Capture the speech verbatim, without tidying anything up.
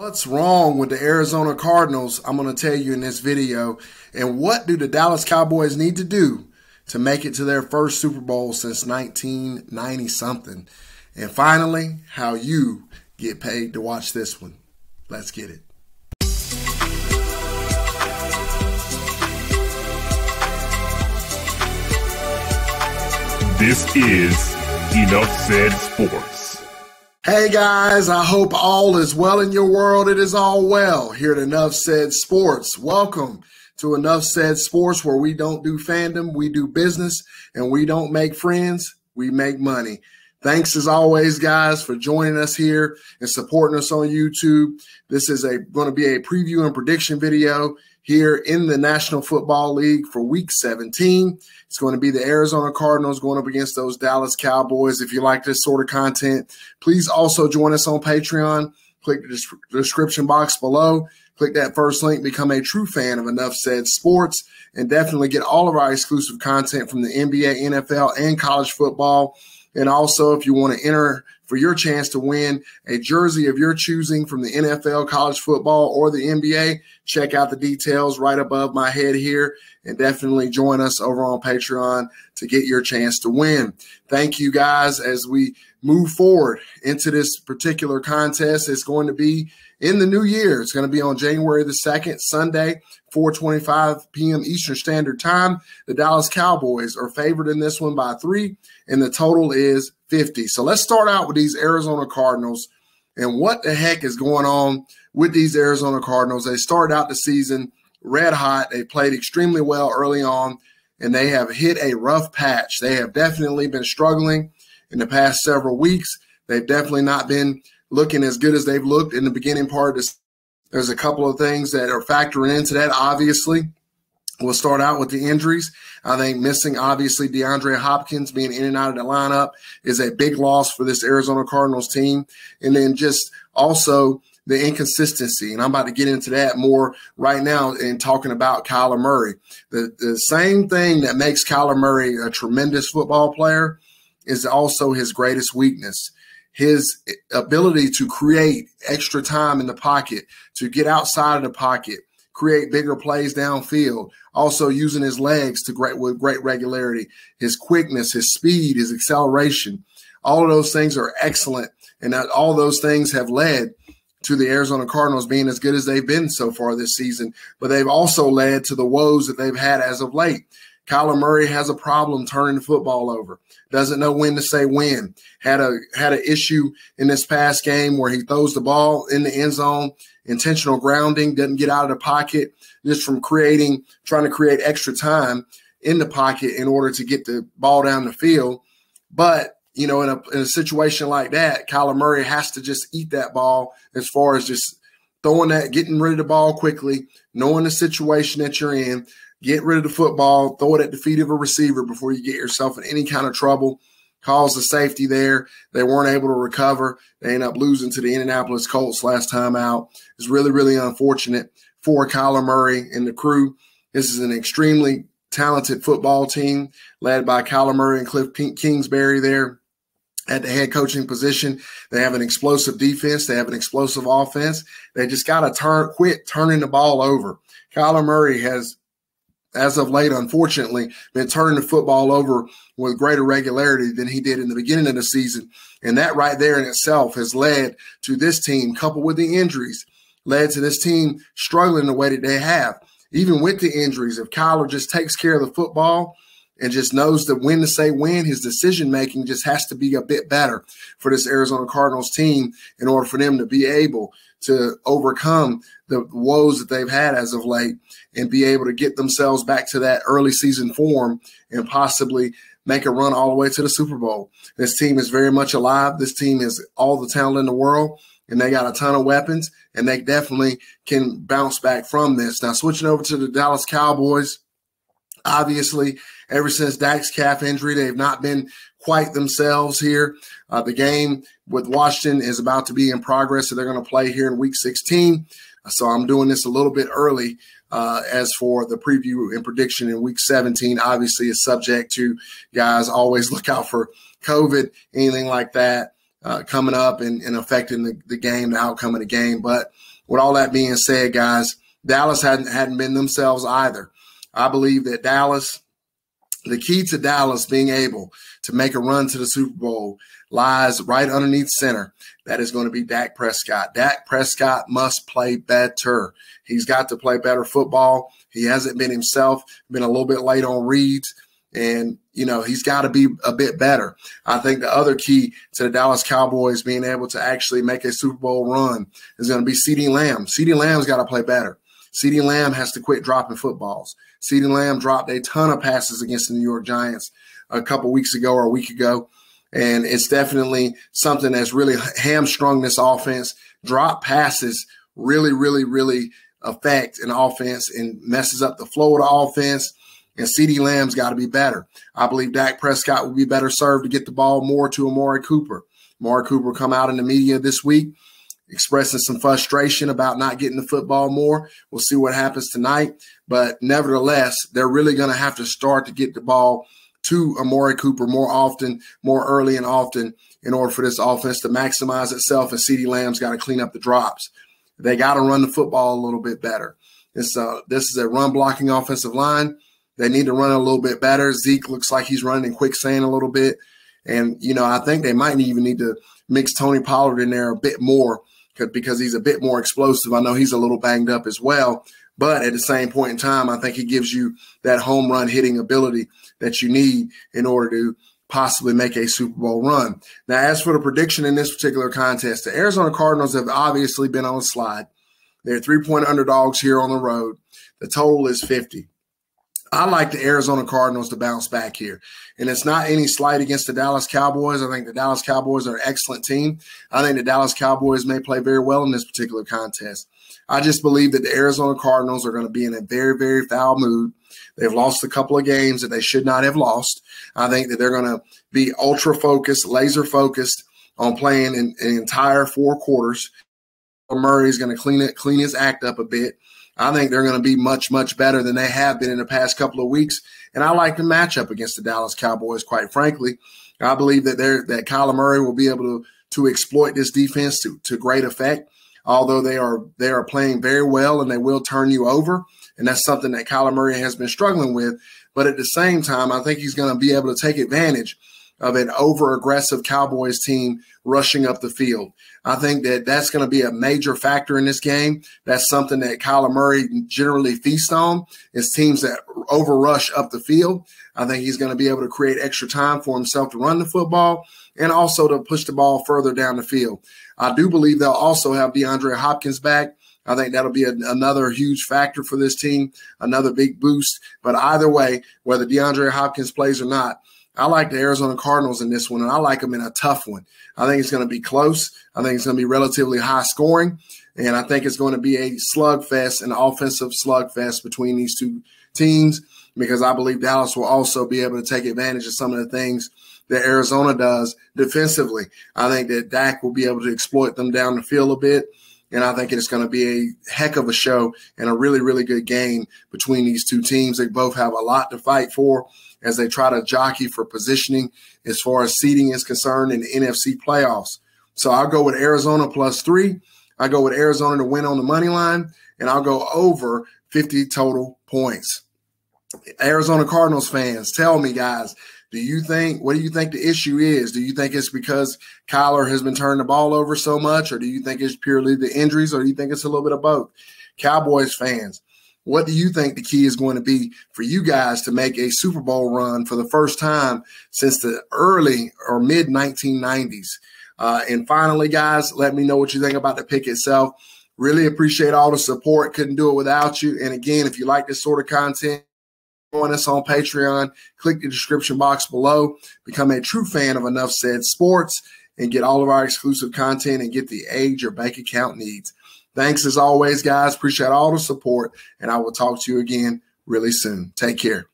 What's wrong with the Arizona Cardinals? I'm going to tell you in this video. And what do the Dallas Cowboys need to do to make it to their first Super Bowl since nineteen ninety something? And finally, how you get paid to watch this one. Let's get it. This is Enough Said Sports. Hey guys, I hope all is well in your world. It is all well here at Enough Said Sports. Welcome to Enough Said Sports, where we don't do fandom, we do business, and we don't make friends, we make money. Thanks as always, guys, for joining us here and supporting us on YouTube. This is a going to be a preview and prediction video here in the National Football League for Week seventeen. It's going to be the Arizona Cardinals going up against those Dallas Cowboys. If you like this sort of content, please also join us on Patreon. Click the description box below. Click that first link. Become a true fan of Enough Said Sports. And definitely get all of our exclusive content from the N B A, N F L, and college football. And also, if you want to enter for your chance to win a jersey of your choosing from the N F L, college football, or the N B A, check out the details right above my head here. And definitely join us over on Patreon to get your chance to win. Thank you, guys, as we move forward into this particular contest. It's going to be in the new year. It's going to be on January the second, Sunday, four twenty-five p m Eastern Standard Time. The Dallas Cowboys are favored in this one by three, and the total is fifty. So let's start out with these Arizona Cardinals. And what the heck is going on with these Arizona Cardinals? They started out the season red hot. They played extremely well early on, and they have hit a rough patch. They have definitely been struggling in the past several weeks. They've definitely not been looking as good as they've looked in the beginning part of this. There's a couple of things that are factoring into that, obviously. We'll start out with the injuries. I think missing, obviously, DeAndre Hopkins being in and out of the lineup is a big loss for this Arizona Cardinals team. And then just also the inconsistency, and I'm about to get into that more right now in talking about Kyler Murray. The, the same thing that makes Kyler Murray a tremendous football player is also his greatest weakness. His ability to create extra time in the pocket, to get outside of the pocket, create bigger plays downfield, also using his legs to great with great regularity, his quickness, his speed, his acceleration. All of those things are excellent, and that all those things have led to the Arizona Cardinals being as good as they've been so far this season, but they've also led to the woes that they've had as of late. Kyler Murray has a problem turning the football over. Doesn't know when to say when. Had a had an issue in this past game where he throws the ball in the end zone. Intentional grounding, doesn't get out of the pocket, just from creating, trying to create extra time in the pocket in order to get the ball down the field. But, you know, in a, in a situation like that, Kyler Murray has to just eat that ball as far as just throwing that, getting rid of the ball quickly, knowing the situation that you're in. Get rid of the football, throw it at the feet of a receiver before you get yourself in any kind of trouble. Cause the safety there. They weren't able to recover. They end up losing to the Indianapolis Colts last time out. It's really, really unfortunate for Kyler Murray and the crew. This is an extremely talented football team led by Kyler Murray and Cliff Kingsbury there at the head coaching position. They have an explosive defense. They have an explosive offense. They just got to turn, quit turning the ball over. Kyler Murray has, as of late, unfortunately, been turning the football over with greater regularity than he did in the beginning of the season. And that right there in itself has led to this team, coupled with the injuries, led to this team struggling the way that they have. Even with the injuries, if Kyler just takes care of the football and just knows that when to say when, his decision-making just has to be a bit better for this Arizona Cardinals team in order for them to be able to overcome the woes that they've had as of late and be able to get themselves back to that early season form and possibly make a run all the way to the Super Bowl. This team is very much alive. This team has all the talent in the world, and they got a ton of weapons, and they definitely can bounce back from this. Now, switching over to the Dallas Cowboys, obviously, ever since Dak's calf injury, they've not been quite themselves here. Uh, the game with Washington is about to be in progress, so they're going to play here in Week sixteen. So I'm doing this a little bit early uh, as for the preview and prediction in Week seventeen. Obviously, it's subject to, guys, always look out for COVID, anything like that. uh, coming up and, and affecting the, the game, the outcome of the game. But with all that being said, guys, Dallas hadn't, hadn't been themselves either. I believe that Dallas, the key to Dallas being able to make a run to the Super Bowl lies right underneath center. That is going to be Dak Prescott. Dak Prescott must play better. He's got to play better football. He hasn't been himself, been a little bit late on reads, and, you know, he's got to be a bit better. I think the other key to the Dallas Cowboys being able to actually make a Super Bowl run is going to be CeeDee Lamb. CeeDee Lamb's got to play better. CeeDee Lamb has to quit dropping footballs. CeeDee Lamb dropped a ton of passes against the New York Giants a couple weeks ago or a week ago, and it's definitely something that's really hamstrung this offense. Drop passes really, really, really affect an offense and messes up the flow of the offense, and CeeDee Lamb's got to be better. I believe Dak Prescott would be better served to get the ball more to Amari Cooper. Amari Cooper come out in the media this week expressing some frustration about not getting the football more. We'll see what happens tonight. But nevertheless, they're really going to have to start to get the ball to Amari Cooper more often, more early and often, in order for this offense to maximize itself. And CeeDee Lamb's got to clean up the drops. They got to run the football a little bit better. And so this is a run-blocking offensive line. They need to run a little bit better. Zeke looks like he's running in quicksand a little bit. And, you know, I think they might even need to mix Tony Pollard in there a bit more, because he's a bit more explosive. I know he's a little banged up as well, but at the same point in time, I think he gives you that home run hitting ability that you need in order to possibly make a Super Bowl run. Now, as for the prediction in this particular contest, the Arizona Cardinals have obviously been on a slide. They're three-point underdogs here on the road. The total is fifty. I like the Arizona Cardinals to bounce back here. And it's not any slight against the Dallas Cowboys. I think the Dallas Cowboys are an excellent team. I think the Dallas Cowboys may play very well in this particular contest. I just believe that the Arizona Cardinals are going to be in a very, very foul mood. They've lost a couple of games that they should not have lost. I think that they're going to be ultra-focused, laser-focused on playing an, an entire four quarters. Murray's going to clean it, clean his act up a bit. I think they're going to be much, much better than they have been in the past couple of weeks. And I like the matchup against the Dallas Cowboys, quite frankly. I believe that they're, that Kyler Murray will be able to, to exploit this defense to, to great effect, although they are they are playing very well and they will turn you over. And that's something that Kyler Murray has been struggling with. But at the same time, I think he's going to be able to take advantage of an over-aggressive Cowboys team rushing up the field. I think that that's going to be a major factor in this game. That's something that Kyler Murray generally feasts on, is teams that over-rush up the field. I think he's going to be able to create extra time for himself to run the football and also to push the ball further down the field. I do believe they'll also have DeAndre Hopkins back. I think that'll be a, another huge factor for this team, another big boost. But either way, whether DeAndre Hopkins plays or not, I like the Arizona Cardinals in this one, and I like them in a tough one. I think it's going to be close. I think it's going to be relatively high scoring, and I think it's going to be a slugfest, an offensive slugfest between these two teams, because I believe Dallas will also be able to take advantage of some of the things that Arizona does defensively. I think that Dak will be able to exploit them down the field a bit, and I think it's going to be a heck of a show and a really, really good game between these two teams. They both have a lot to fight for as they try to jockey for positioning as far as seeding is concerned in the N F C playoffs. So I'll go with Arizona plus three. I go with Arizona to win on the money line, and I'll go over fifty total points. Arizona Cardinals fans, tell me, guys, do you think, what do you think the issue is? Do you think it's because Kyler has been turning the ball over so much, or do you think it's purely the injuries, or do you think it's a little bit of both? Cowboys fans, what do you think the key is going to be for you guys to make a Super Bowl run for the first time since the early or mid nineteen nineties? Uh, and finally, guys, let me know what you think about the pick itself. Really appreciate all the support. Couldn't do it without you. And again, if you like this sort of content, join us on Patreon. Click the description box below. Become a true fan of Enough Said Sports and get all of our exclusive content and get the aid your bank account needs. Thanks as always, guys. Appreciate all the support, and I will talk to you again really soon. Take care.